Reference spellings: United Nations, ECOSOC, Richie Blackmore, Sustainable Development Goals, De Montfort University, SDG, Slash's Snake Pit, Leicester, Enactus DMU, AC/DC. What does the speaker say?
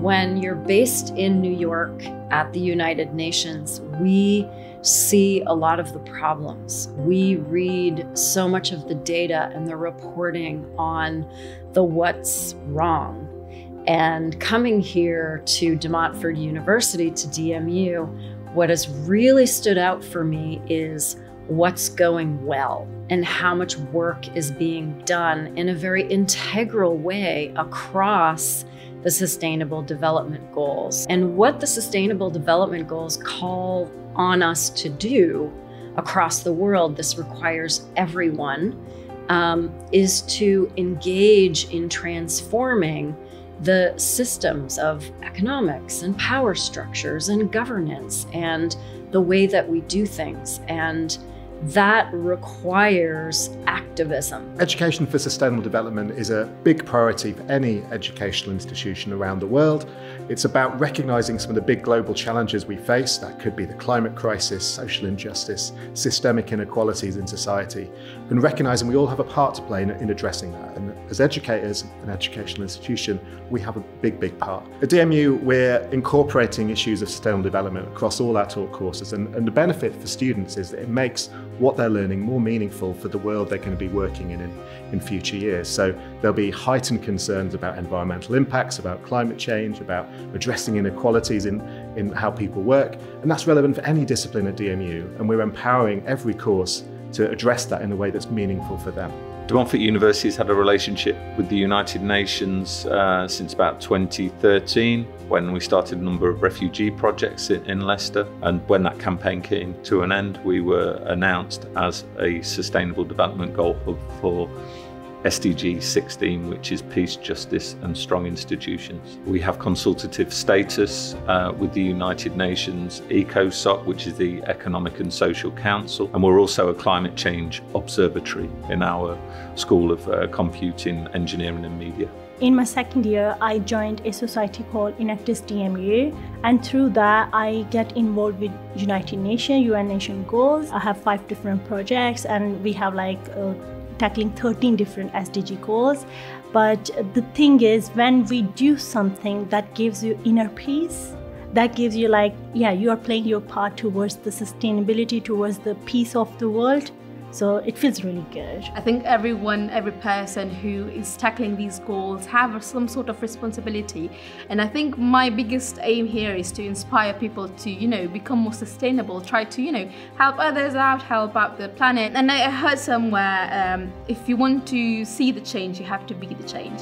When you're based in New York at the United Nations, we see a lot of the problems. We read so much of the data and the reporting on the what's wrong. And coming here to De Montfort University, to DMU, what has really stood out for me is what's going well and how much work is being done in a very integral way across the Sustainable Development Goals. And what the Sustainable Development Goals call on us to do across the world, this requires everyone, is to engage in transforming the systems of economics and power structures and governance and the way that we do things. And that requires activism. Education for sustainable development is a big priority for any educational institution around the world. It's about recognizing some of the big global challenges we face. That could be the climate crisis, social injustice, systemic inequalities in society, and recognizing we all have a part to play in addressing that. And as educators, an educational institution, we have a big part. At DMU, we're incorporating issues of sustainable development across all our taught courses. And the benefit for students is that it makes what they're learning more meaningful for the world they're going to be working in future years. So there'll be heightened concerns about environmental impacts, about climate change, about addressing inequalities in how people work. And that's relevant for any discipline at DMU. And we're empowering every course to address that in a way that's meaningful for them. De Montfort University has had a relationship with the United Nations since about 2013, when we started a number of refugee projects in Leicester. And when that campaign came to an end, we were announced as a Sustainable Development Goal Hub for SDG 16, which is peace, justice and strong institutions. We have consultative status with the United Nations ECOSOC, which is the Economic and Social Council, and we're also a climate change observatory in our School of Computing, Engineering and Media. In my second year, I joined a society called Enactus DMU, and through that, I get involved with United Nations, UN Nation Goals. I have 5 different projects, and we have like tackling 13 different SDG goals. But the thing is, when we do something that gives you inner peace, that gives you like, yeah, you are playing your part towards the sustainability, towards the peace of the world. So it feels really good. I think every person who is tackling these goals have some sort of responsibility. And I think my biggest aim here is to inspire people to, become more sustainable, try to, help others out, help out the planet. And I heard somewhere, if you want to see the change, you have to be the change.